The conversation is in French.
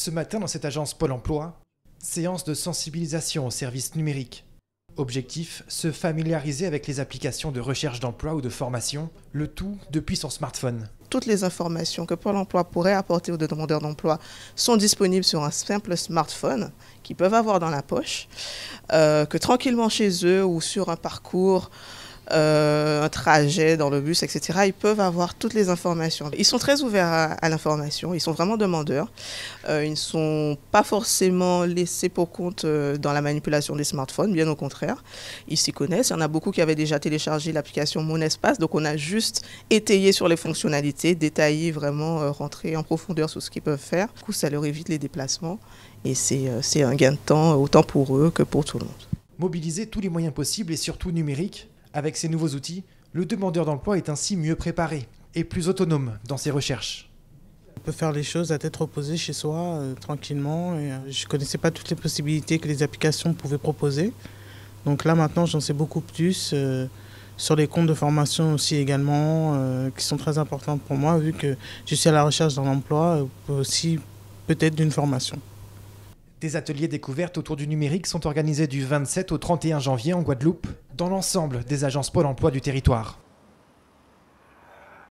Ce matin, dans cette agence Pôle emploi, séance de sensibilisation aux services numériques. Objectif, se familiariser avec les applications de recherche d'emploi ou de formation, le tout depuis son smartphone. Toutes les informations que Pôle emploi pourrait apporter aux demandeurs d'emploi sont disponibles sur un simple smartphone qu'ils peuvent avoir dans la poche, que tranquillement chez eux ou sur un parcours, un trajet dans le bus, etc. Ils peuvent avoir toutes les informations. Ils sont très ouverts à l'information, ils sont vraiment demandeurs. Ils ne sont pas forcément laissés pour compte dans la manipulation des smartphones, bien au contraire. Ils s'y connaissent. Il y en a beaucoup qui avaient déjà téléchargé l'application Mon Espace, donc on a juste étayé sur les fonctionnalités, détaillé vraiment, rentré en profondeur sur ce qu'ils peuvent faire. Du coup, ça leur évite les déplacements et c'est un gain de temps, autant pour eux que pour tout le monde. Mobiliser tous les moyens possibles et surtout numériques. Avec ces nouveaux outils, le demandeur d'emploi est ainsi mieux préparé et plus autonome dans ses recherches. On peut faire les choses à tête reposée chez soi, tranquillement. Et, je ne connaissais pas toutes les possibilités que les applications pouvaient proposer. Donc là maintenant, j'en sais beaucoup plus sur les comptes de formation aussi également, qui sont très importantes pour moi vu que je suis à la recherche d'un emploi, aussi peut-être d'une formation. Des ateliers découvertes autour du numérique sont organisés du 27 au 31 janvier en Guadeloupe, dans l'ensemble des agences Pôle emploi du territoire.